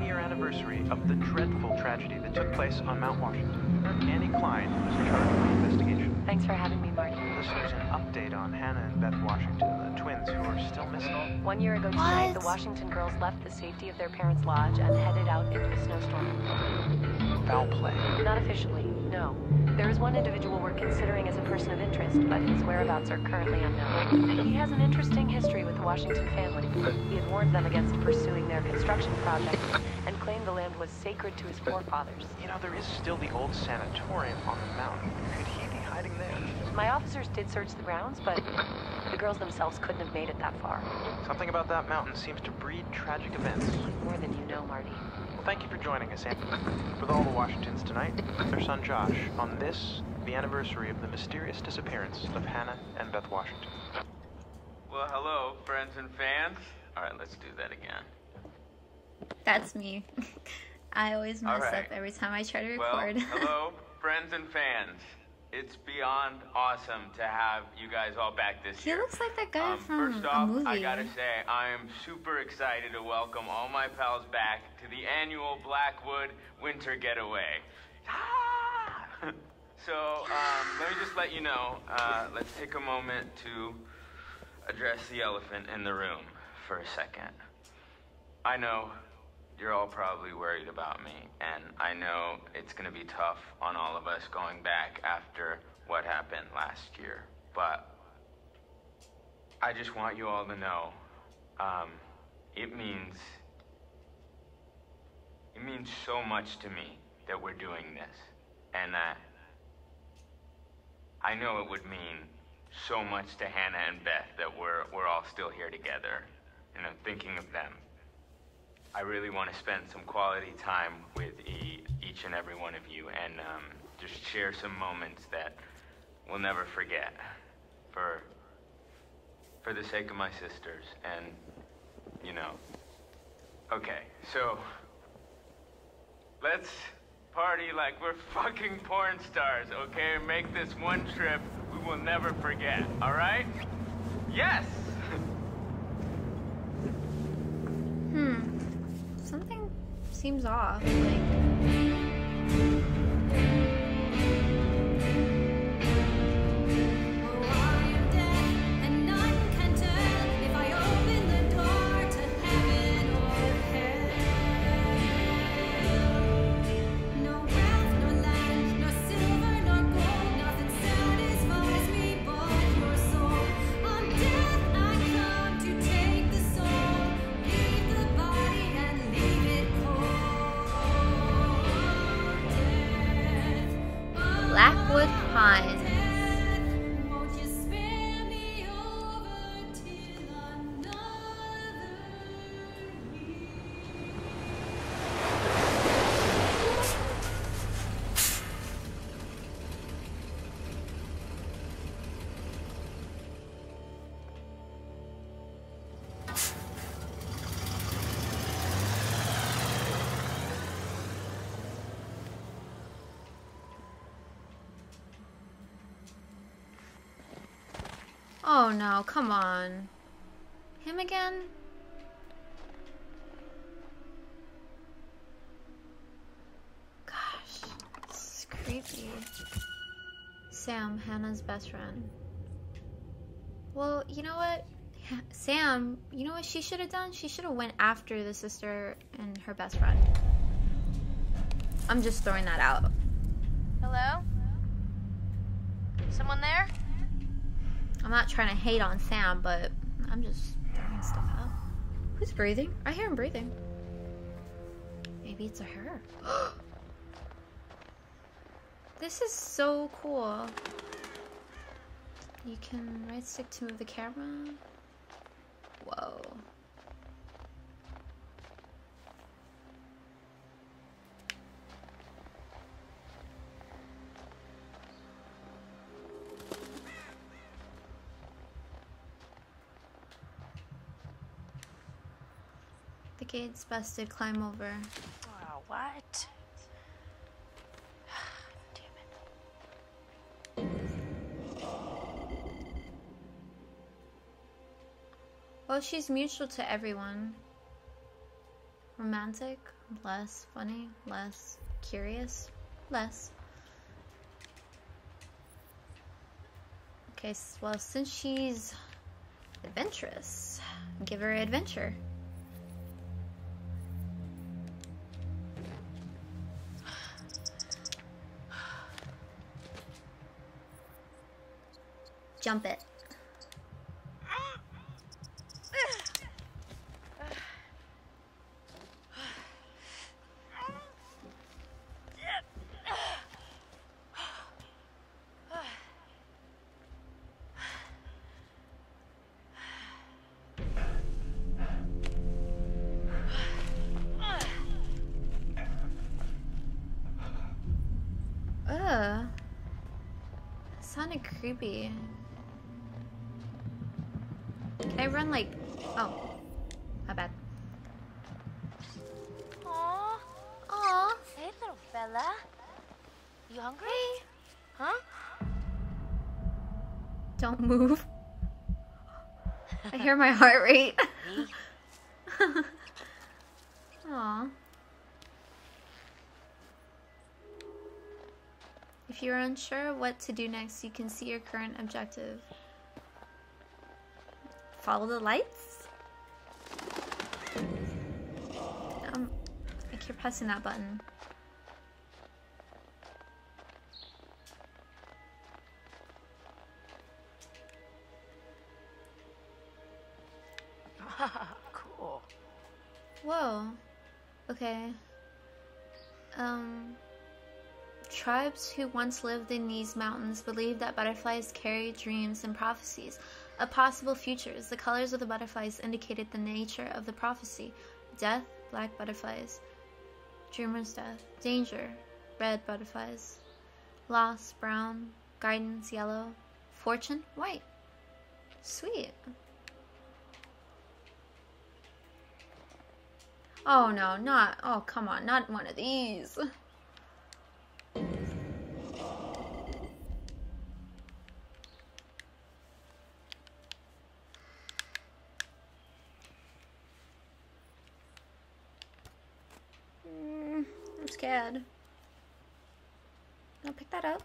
1-year anniversary of the dreadful tragedy that took place on Mount Washington. Annie Klein was in charge of the investigation. Thanks for having me, Marty. Listeners, an update on Hannah and Beth Washington, the twins who are still missing. 1 year ago tonight, the Washington girls left the safety of their parents' lodge and headed out into the snowstorm. Foul play. Not officially, no. There is one individual we're considering as a person of interest, but his whereabouts are currently unknown. He has an interesting history with the Washington family. He had warned them against pursuing their construction project and claimed the land was sacred to his forefathers. You know, there is still the old sanatorium on the mountain. Could he be hiding there? My officers did search the grounds, but the girls themselves couldn't have made it that far. Something about that mountain seems to breed tragic events. More than you know, Marty. Well, thank you for joining us, Annie. With all the Washingtons tonight, their son Josh, on this, the anniversary of the mysterious disappearance of Hannah and Beth Washington. Well, hello, friends and fans. All right, let's do that again. That's me. I always mess up every time I try to record. Well, hello, friends and fans. It's beyond awesome to have you guys all back this year. He looks like that guy from first off, a movie. I gotta say, I'm super excited to welcome all my pals back to the annual Blackwood Winter Getaway. So, let me just let you know, let's take a moment to address the elephant in the room for a second. I know you're all probably worried about me, and I know it's gonna be tough on all of us going back after what happened last year, but I just want you all to know, it means so much to me that we're doing this, and I know it would mean so much to Hannah and Beth that we're all still here together, and I'm thinking of them. I really want to spend some quality time with each and every one of you, and just share some moments that we'll never forget, for the sake of my sisters, and you know. Okay, so let's party like we're fucking porn stars, okay? Make this one trip we will never forget, all right? Yes! Something seems off, like... Oh no, come on. Him again? Gosh, this is creepy. Sam, Hannah's best friend. Well, you know what? Sam, you know what she should have done? She should have went after the sister and her best friend. I'm just throwing that out. Hello? Someone there? I'm not trying to hate on Sam, but I'm just throwing stuff out. Who's breathing? I hear him breathing. Maybe it's a her. This is so cool. You can right stick to move the camera. Whoa. Gates busted, climb over. Oh, what? Damn it. Well, she's mutual to everyone. romantic, less funny, less curious, less. Okay, well, since she's adventurous, give her adventure. Jump it. That sounded creepy. Can I run like... Oh. My bad. Aww. Aww. Hey, little fella. You hungry? Hey. Huh? Don't move. I hear my heart rate. Aww. If you're unsure what to do next, you can see your current objective. Follow the lights? I keep pressing that button. Cool. Whoa. Okay. Tribes who once lived in these mountains believed that butterflies carry dreams and prophecies of possible futures. The colors of the butterflies indicated the nature of the prophecy. Death, black butterflies. Dreamer's death. Danger, red butterflies. Loss, brown. Guidance, yellow. Fortune, white. Sweet. Oh no, not, oh come on, not one of these. Scared. I'll pick that up.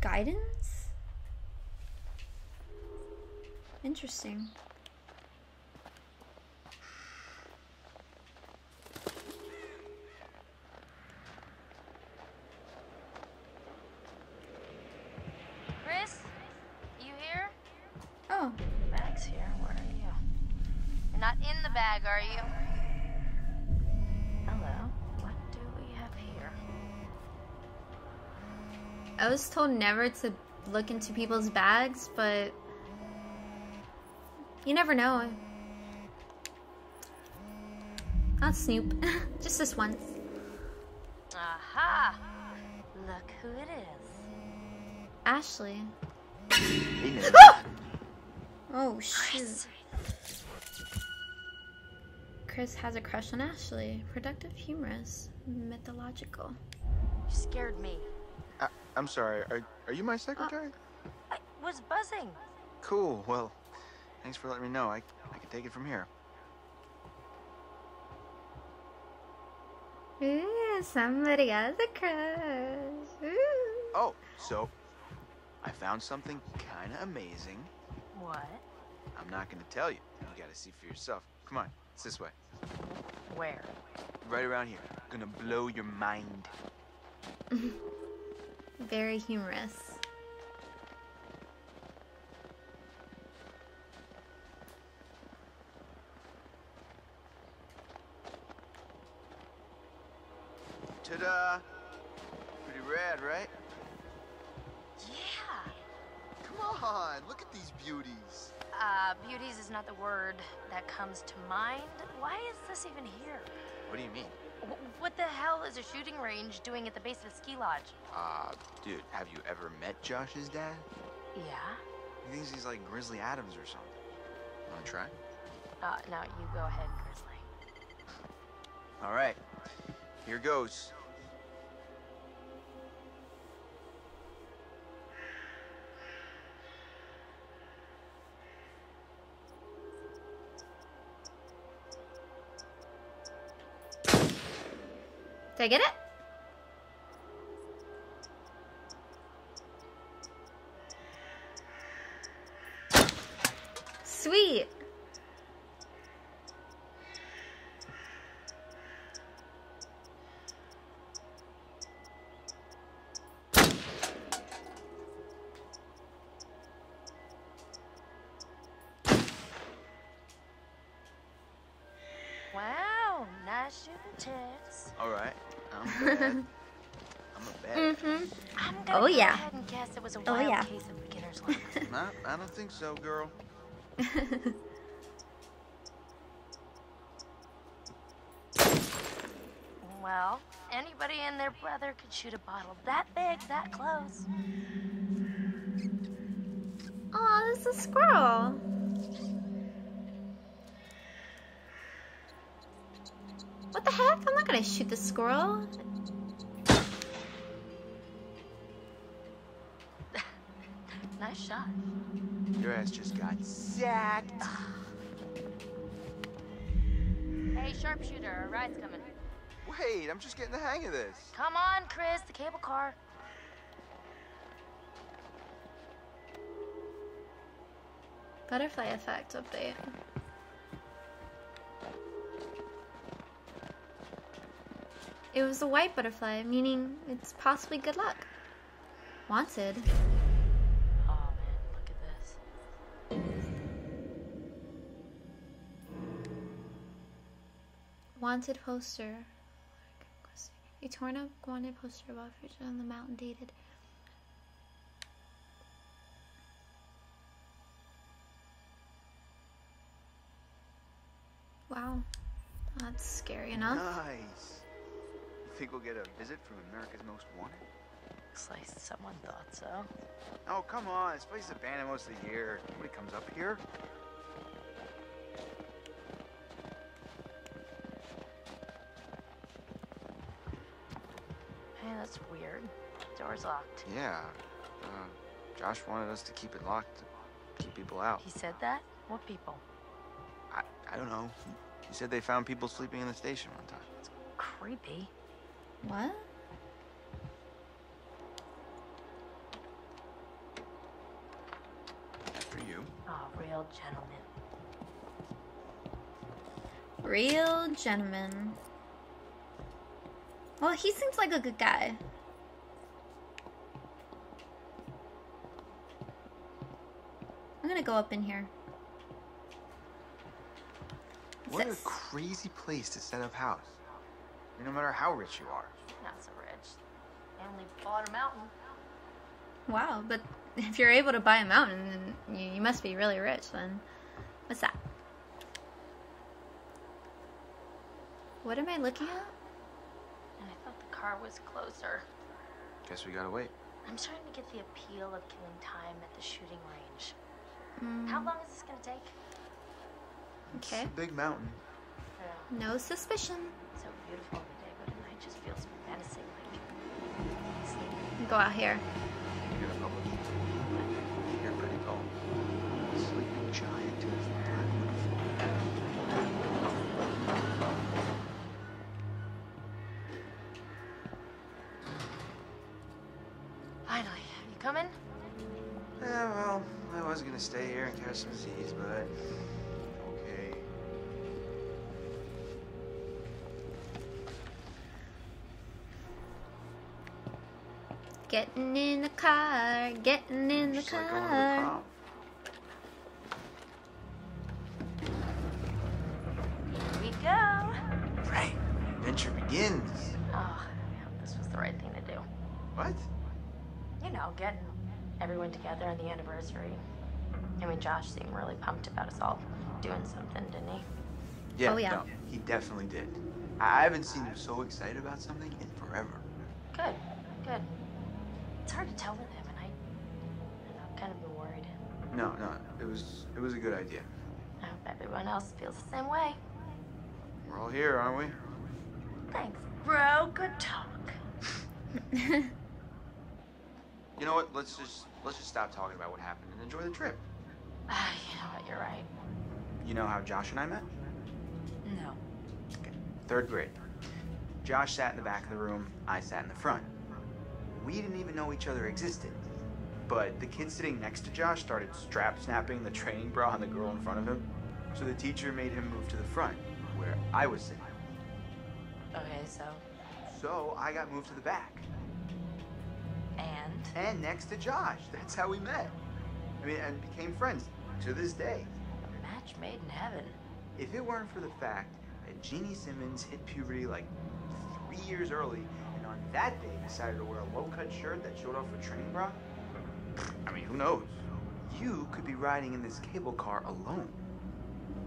Guidance? Interesting. Are you? Hello. What do we have here? I was told never to look into people's bags, but you never know. I'll snoop. Just this once. Aha! Look who it is. Ashley. Oh, shit. Chris has a crush on Ashley. Productive, humorous, mythological. You scared me. I'm sorry. Are you my secretary? I was buzzing. Cool. Well, thanks for letting me know. I can take it from here. Ooh, somebody has a crush. Ooh. Oh, so I found something kind of amazing. What? I'm not going to tell you. You got to see for yourself. Come on. It's this way. Where? Right around here. Gonna blow your mind. Very humorous. Ta-da! Pretty rad, right? Yeah! Come on, look at these beauties. Beauties is not the word that comes to mind. Why is this even here? What do you mean? What the hell is a shooting range doing at the base of a ski lodge? Dude, have you ever met Josh's dad? Yeah. He thinks he's like Grizzly Adams or something. Wanna try? No, you go ahead, Grizzly. All right, here goes. Did I get it? Sweet. Wow, nice shooting, Tess. All right, I'm bad. I'm gonna go ahead and guess it was a wild case of beginner's luck. No, I don't think so, girl. Well, anybody and their brother could shoot a bottle that big, that close. Oh, this is a squirrel. What the heck? I'm not gonna shoot the squirrel. Nice shot. Your ass just got sacked. Hey, sharpshooter, a ride's coming. Wait, I'm just getting the hang of this. Come on, Chris, the cable car. Butterfly effect update. It was a white butterfly, meaning it's possibly good luck. Wanted. Wanted poster. A torn up wanted poster above on the mountain dated. Wow. That's scary enough. Nice. You think we'll get a visit from America's Most Wanted? Looks like someone thought so. Oh, come on. This place is abandoned most of the year. Nobody comes up here. That's weird. Door's locked. Yeah. Josh wanted us to keep it locked, to keep people out. He said that? What people? I don't know. He said they found people sleeping in the station one time. It's creepy. What? After you. Oh, real gentleman. Real gentleman. Well, he seems like a good guy. I'm gonna go up in here. What a crazy place to set up house. No matter how rich you are. Not so rich. Emily bought a mountain. Wow, but if you're able to buy a mountain, then you must be really rich then. What's that? What am I looking at? Car was closer. Guess we gotta wait. I'm starting to get the appeal of killing time at the shooting range. How long is this gonna take? Okay. It's a big mountain. No suspicion. It's so beautiful in the day, but at night just feels menacing. Like go out here. You're in public. You're pretty cold. Sleeping giant to his coming? Yeah, well, I was gonna stay here and catch some Z's, but okay. Getting in the car, getting in the car. Just like going to the prom. Here we go. Right, adventure begins. Oh, I hope this was the right thing to do. What? You know, getting everyone together on the anniversary. I mean, Josh seemed really pumped about us all doing something, didn't he? Yeah, oh, yeah. No, he definitely did. I haven't seen him so excited about something in forever. Good, good. It's hard to tell with him, and I've kind of been worried. No, no, it was a good idea. I hope everyone else feels the same way. We're all here, aren't we? Thanks, bro. Good talk. You know what? Let's just stop talking about what happened and enjoy the trip. You know what? You're right. You know how Josh and I met? No. Okay. Third grade. Josh sat in the back of the room, I sat in the front. We didn't even know each other existed. But the kid sitting next to Josh started strap-snapping the training bra on the girl in front of him, so the teacher made him move to the front, where I was sitting. Okay, so? So I got moved to the back. And next to Josh. That's how we met. I mean, and became friends to this day. A match made in heaven. If it weren't for the fact that Jeannie Simmons hit puberty like 3 years early, and on that day decided to wear a low-cut shirt that showed off her training bra, I mean, who knows? You could be riding in this cable car alone.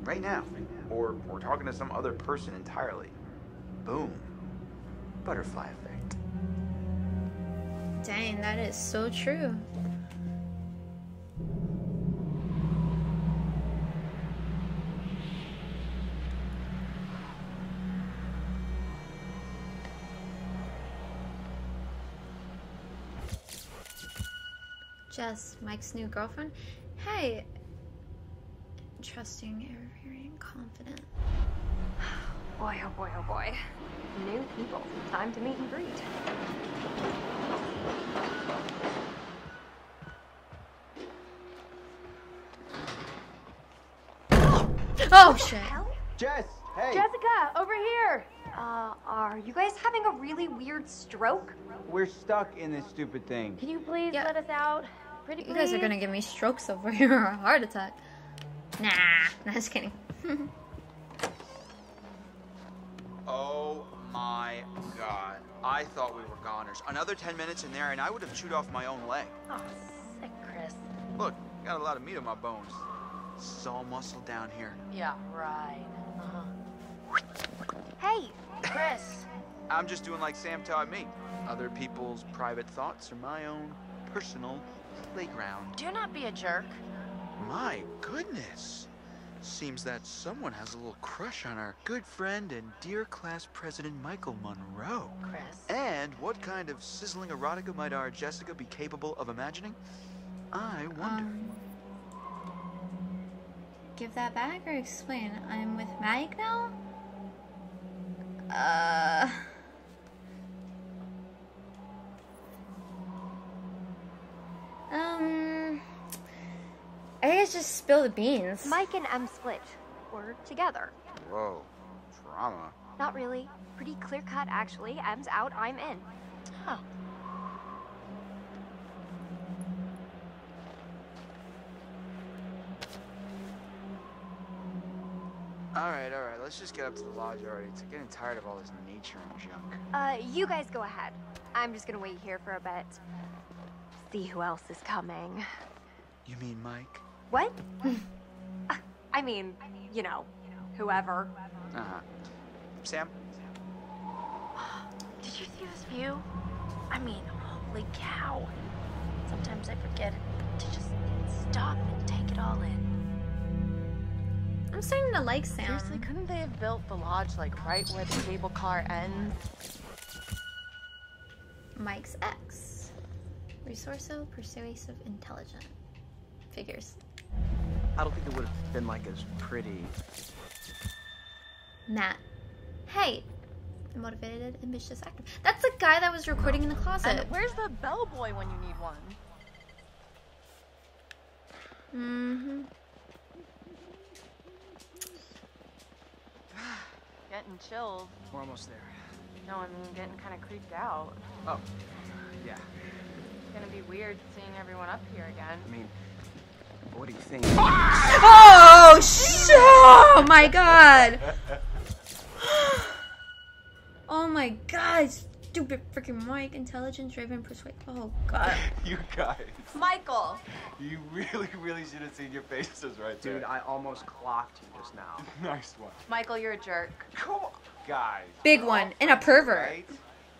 Right now. Or talking to some other person entirely. Boom. Butterfly effect. Dang, that is so true. Jess, Mike's new girlfriend. Hey, trusting, every confident. Boy, oh boy, oh boy. New people. Time to meet and greet. Oh, shit. Jess, hey. Jessica, over here. Are you guys having a really weird stroke? We're stuck in this stupid thing. Can you please let us out? Pretty please? You guys are gonna give me strokes over here or a heart attack. Nah, I'm just kidding. Oh my god. I thought we were goners. Another 10 minutes in there and I would have chewed off my own leg. Oh, sick, Chris. Look, got a lot of meat on my bones. It's all muscle down here. Yeah, right. Hey, Chris. I'm just doing like Sam taught me. Other people's private thoughts are my own personal playground. Do not be a jerk. My goodness. Seems that someone has a little crush on our good friend and dear class president, Michael Munroe. Chris. And what kind of sizzling erotica might our Jessica be capable of imagining? I wonder. Give that back or explain? I'm with Mike now? I guess just spill the beans. Mike and Em split. We're together. Whoa. Drama. Not really. Pretty clear cut, actually. Em's out, I'm in. Huh. Alright. Let's just get up to the lodge already. It's getting tired of all this nature and junk. You guys go ahead. I'm just gonna wait here for a bit. See who else is coming. You mean Mike? What? I mean, you know, whoever. Uh-huh. Sam? Did you see this view? I mean, holy cow. Sometimes I forget to just stop and take it all in. I'm starting to like Sam. Seriously, couldn't they have built the lodge, like, right where the cable car ends? Mike's ex. Resourceful, persuasive, intelligent. Figures. I don't think it would have been, like, as pretty. Matt. Hey. Motivated, ambitious actor. That's the guy that was recording in the closet. And where's the bellboy when you need one? Mm-hmm. Getting chills. We're almost there. No, I mean getting kind of creeped out. Oh, yeah. It's gonna be weird seeing everyone up here again. I mean, what do you think? Oh, oh my god! Oh my god! Stupid freaking Mike, intelligent, driven, persuasive. Oh god! You guys. Michael. You really should have seen your faces right there. Dude, I almost clocked you just now. Nice one. Michael, you're a jerk. Come on, guys. Big one and a pervert. Right?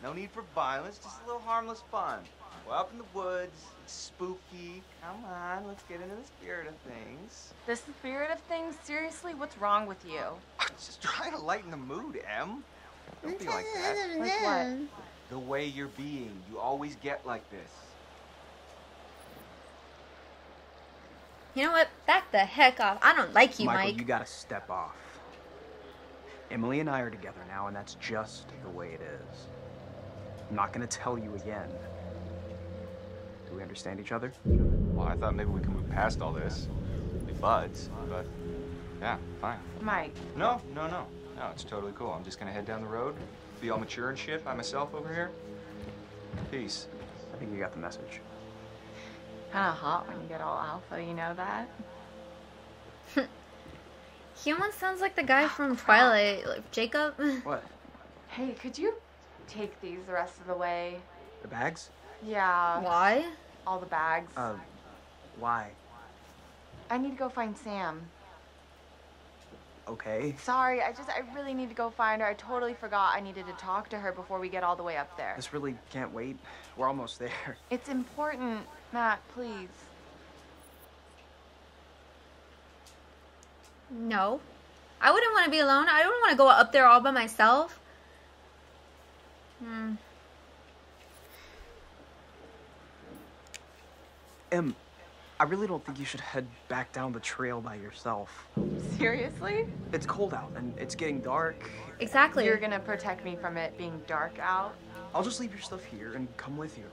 No need for violence, just a little harmless fun. We're up in the woods, spooky. Come on, let's get into the spirit of things. The spirit of things? Seriously, what's wrong with you? I'm just trying to lighten the mood, Em. Don't be like that. Like what? The way you're being. You always get like this. You know what? Back the heck off. I don't like you, Mike. You gotta step off. Emily and I are together now, and that's just the way it is. I'm not gonna tell you again. Do we understand each other? Well, I thought maybe we could move past all this. We buds, but yeah, fine. Mike. No, it's totally cool. I'm just gonna head down the road, be all mature and shit by myself over here. Peace. I think you got the message. Kinda hot when you get all alpha, you know that? He almost sounds like the guy from Twilight, like Jacob. What? Hey, could you take these the rest of the way? The bags? Yeah. Why? All the bags. Why? I need to go find Sam. Okay. Sorry, I really need to go find her. I totally forgot I needed to talk to her before we get all the way up there. This really can't wait. We're almost there. It's important, Matt, please. No. I wouldn't want to be alone. I don't want to go up there all by myself. Em, I really don't think you should head back down the trail by yourself. Seriously? It's cold out and it's getting dark. Exactly. You're gonna protect me from it being dark out? I'll just leave your stuff here and come with you.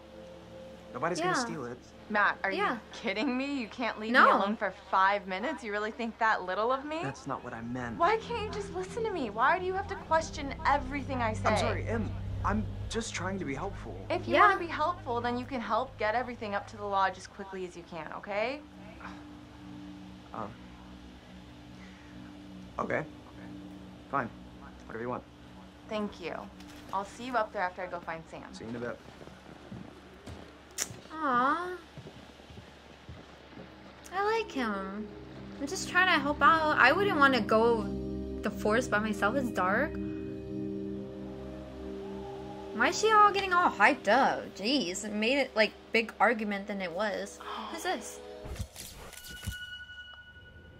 Nobody's gonna steal it. Matt, are you kidding me? You can't leave me alone for 5 minutes? You really think that little of me? That's not what I meant. Why can't you just listen to me? Why do you have to question everything I say? I'm sorry, Em. I'm just trying to be helpful. If you want to be helpful, then you can help get everything up to the lodge as quickly as you can, okay? Okay. Fine. Whatever you want. Thank you. I'll see you up there after I go find Sam. See you in a bit. Aww. I like him. I'm just trying to help out. I wouldn't want to go the forest by myself. It's dark. Why is she all getting all hyped up? Jeez, it made it like big argument than it was. Who's this?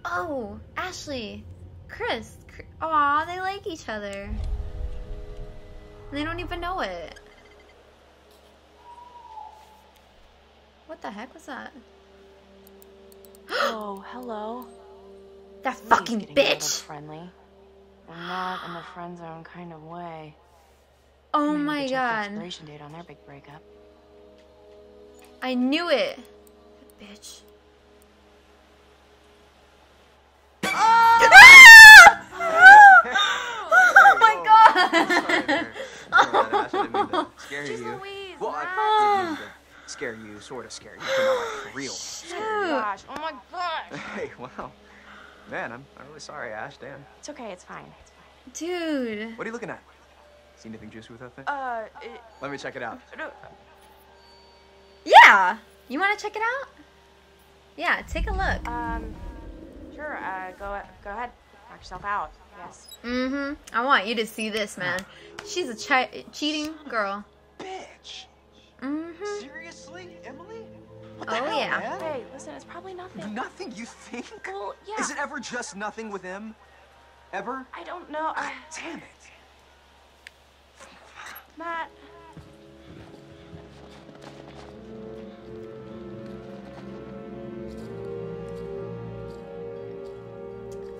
Oh, Ashley. Chris. Aw, they like each other. They don't even know it. What the heck was that? Oh, hello. That fucking bitch. Friendly. I'm not in the friend zone kind of way. Oh my god. Expiration date on their big breakup. I knew it. Bitch. Oh, oh my god. I'm sorry, I didn't mean to scare you. Well, I didn't mean to. Scare you, sort of scare you, but not like real. Scary. Gosh, oh my gosh. Hey, wow. Man, I'm really sorry, Ash, damn. It's okay, it's fine, it's fine. Dude. What are you looking at? See anything juicy with that thing? Let me check it out. Yeah! You wanna check it out? Yeah, take a look. Sure, go ahead. Knock yourself out, yes. Mm-hmm. I want you to see this, man. She's a cheating girl. Bitch! Mm-hmm. Seriously, Emily? What the hell, man? Hey, listen, it's probably nothing. Nothing, you think? Well, yeah. Is it ever just nothing with him? Ever? I don't know. God damn it. Matt.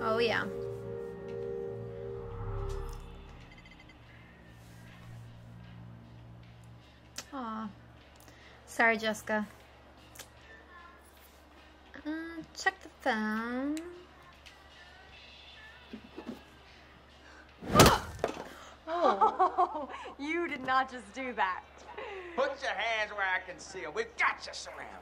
Oh, yeah. Aw. Sorry, Jessica. Check the phone. Oh, you did not just do that. Put your hands where I can see them. We've got you surrounded.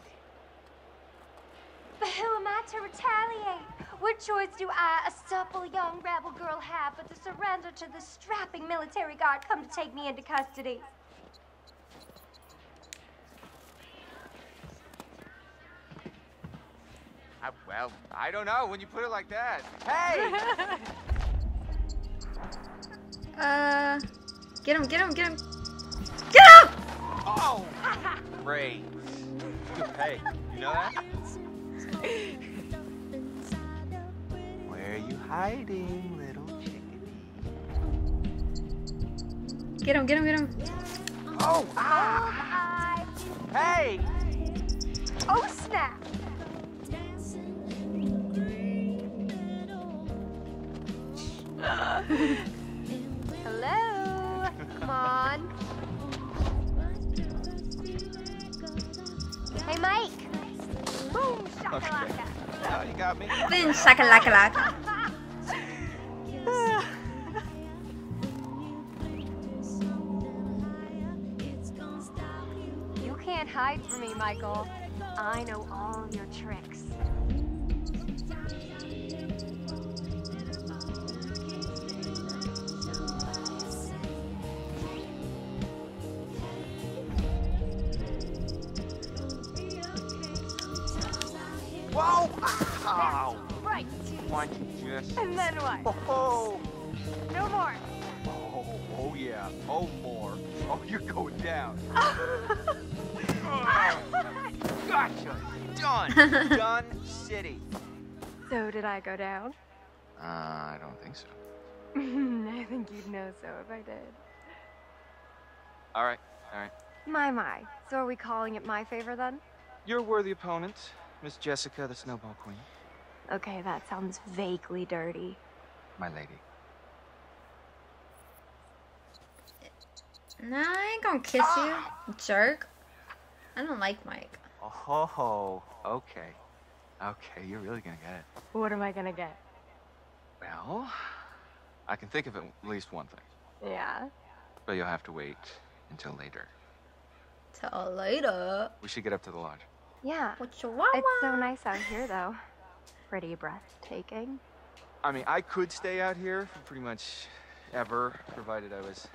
But who am I to retaliate? What choice do I, a supple young rebel girl, have but to surrender to the strapping military guard come to take me into custody? Well, I don't know when you put it like that. Hey! Get him, get him, get him. Get him! Oh! Great. Hey, you know that? Where are you hiding, little chickadee? Get him, get him, get him. Oh! Ah! Oh, hey! Oh, snap! Mike. Boom, shakalaka. Okay. Oh, you got me. Boom, shakalaka. You can't hide from me, Michael. I know all your tricks. Whoa! Ow! Right. Why don't you just... And then what? Oh! No more! Oh, oh yeah. Oh, more. Oh, you're going down. Gotcha! Done! Done city! So did I go down? I don't think so. I think you'd know so if I did. Alright, alright. My. So are we calling it my favor then? You're a worthy opponent. Miss Jessica, the Snowball Queen. Okay, that sounds vaguely dirty. My lady. Nah, I ain't gonna kiss you, jerk. I don't like Mike. Oh, okay. Okay, you're really gonna get it. What am I gonna get? Well, I can think of at least one thing. Yeah? But you'll have to wait until later. Till later? We should get up to the lodge. Yeah, it's so nice out here, though. Pretty breathtaking. I mean, I could stay out here for pretty much ever, provided I was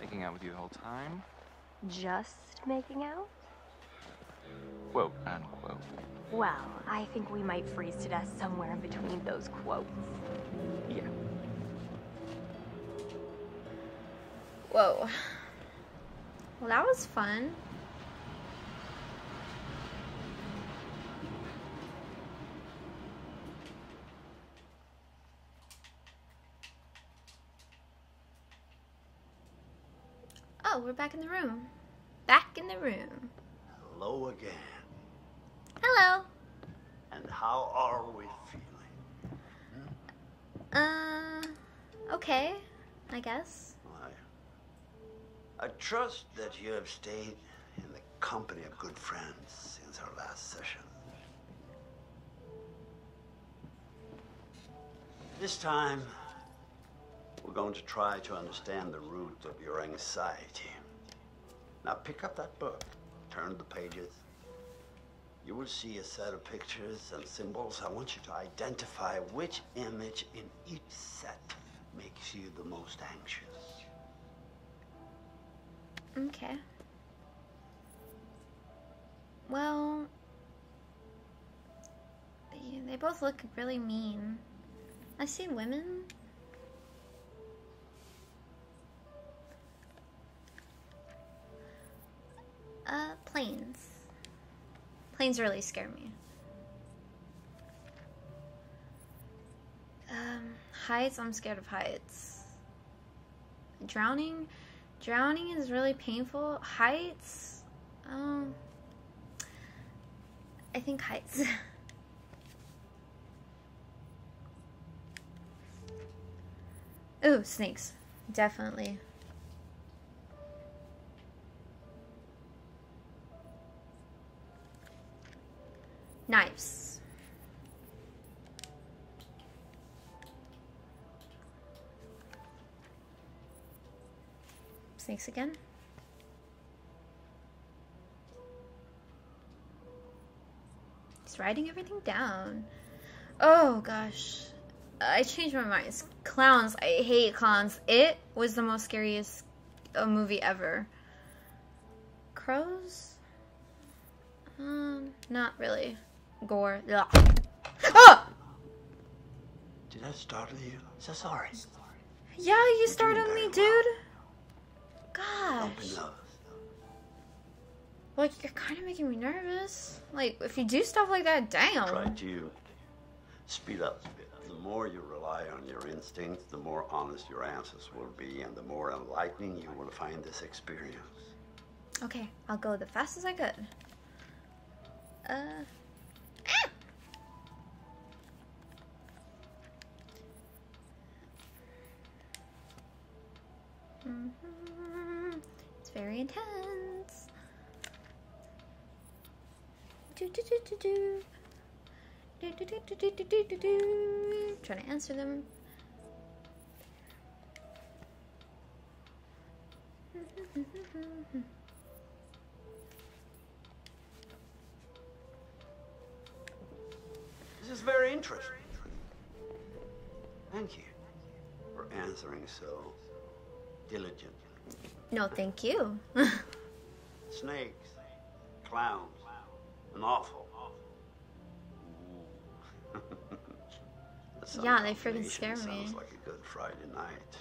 making out with you the whole time. Just making out? Quote, unquote. Well, I think we might freeze to death somewhere in between those quotes. Yeah. Whoa. Well, that was fun. Oh, we're back in the room. Back in the room. Hello again. Hello. And how are we feeling? Okay, I guess. Well, I trust that you have stayed in the company of good friends since our last session. This time, we're going to try to understand the root of your anxiety. Now pick up that book, turn the pages. You will see a set of pictures and symbols. I want you to identify which image in each set makes you the most anxious. Okay. Well, they both look really mean. I see women. Planes. Planes really scare me. Heights, I'm scared of heights. Drowning? Drowning is really painful. Heights? I think heights. Ooh, snakes. Definitely. Knives. Snakes again. He's writing everything down. Oh gosh. I changed my mind. It's clowns. I hate clowns. It was the most scariest movie ever. Crows? Not really. Gore. Ugh. Oh! Did I startle you? So sorry. Yeah, you startled me, dude. Gosh. Like, you're kind of making me nervous. Like, if you do stuff like that, damn. Try to speed up. The more you rely on your instincts, the more honest your answers will be, and the more enlightening you will find this experience. Okay, I'll go the fastest I could. It's very intense. Trying to answer them. This is very interesting. Thank you for answering so diligently. No, thank you. Snakes, clowns, an awful. Yeah, they freaking scare me. Sounds like a good Friday night.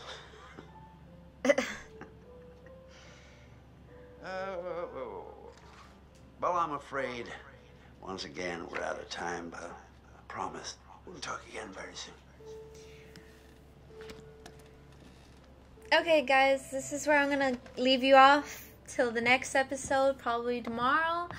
Well, I'm afraid, once again, we're out of time, but I promise we'll talk again very soon. Okay, guys, this is where I'm gonna leave you off till the next episode, probably tomorrow.